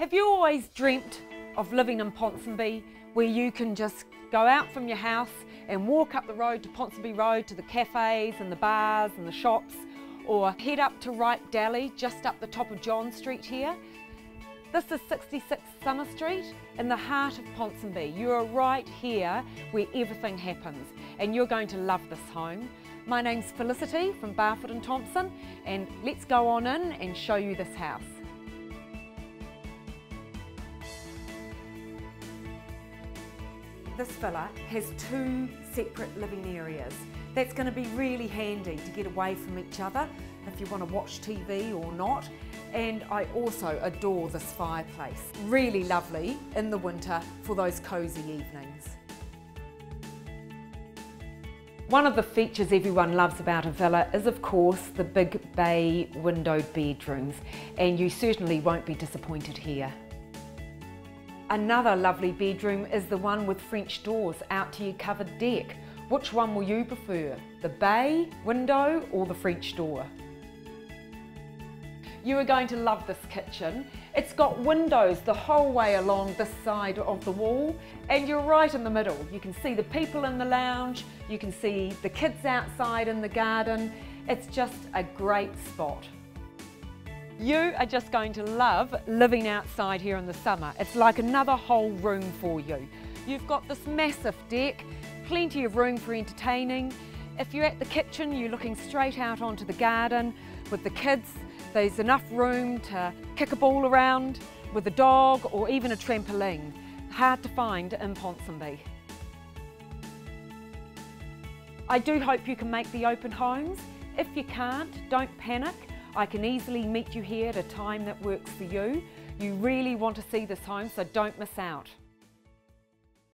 Have you always dreamt of living in Ponsonby, where you can just go out from your house and walk up the road to Ponsonby Road to the cafes and the bars and the shops, or head up to Wright Dally, just up the top of John Street here? This is 66 Summer Street in the heart of Ponsonby. You are right here where everything happens, and you're going to love this home. My name's Felicity from Barfoot and Thompson, and let's go on in and show you this house. This villa has two separate living areas. That's going to be really handy to get away from each other if you want to watch TV or not. And I also adore this fireplace. Really lovely in the winter for those cosy evenings. One of the features everyone loves about a villa is, of course, the big bay windowed bedrooms, and you certainly won't be disappointed here. Another lovely bedroom is the one with French doors out to your covered deck. Which one will you prefer? The bay window or the French door? You are going to love this kitchen. It's got windows the whole way along this side of the wall, and you're right in the middle. You can see the people in the lounge, you can see the kids outside in the garden. It's just a great spot. You are just going to love living outside here in the summer. It's like another whole room for you. You've got this massive deck, plenty of room for entertaining. If you're at the kitchen, you're looking straight out onto the garden. With the kids, there's enough room to kick a ball around with a dog or even a trampoline. Hard to find in Ponsonby. I do hope you can make the open homes. If you can't, don't panic. I can easily meet you here at a time that works for you. You really want to see this home, so don't miss out.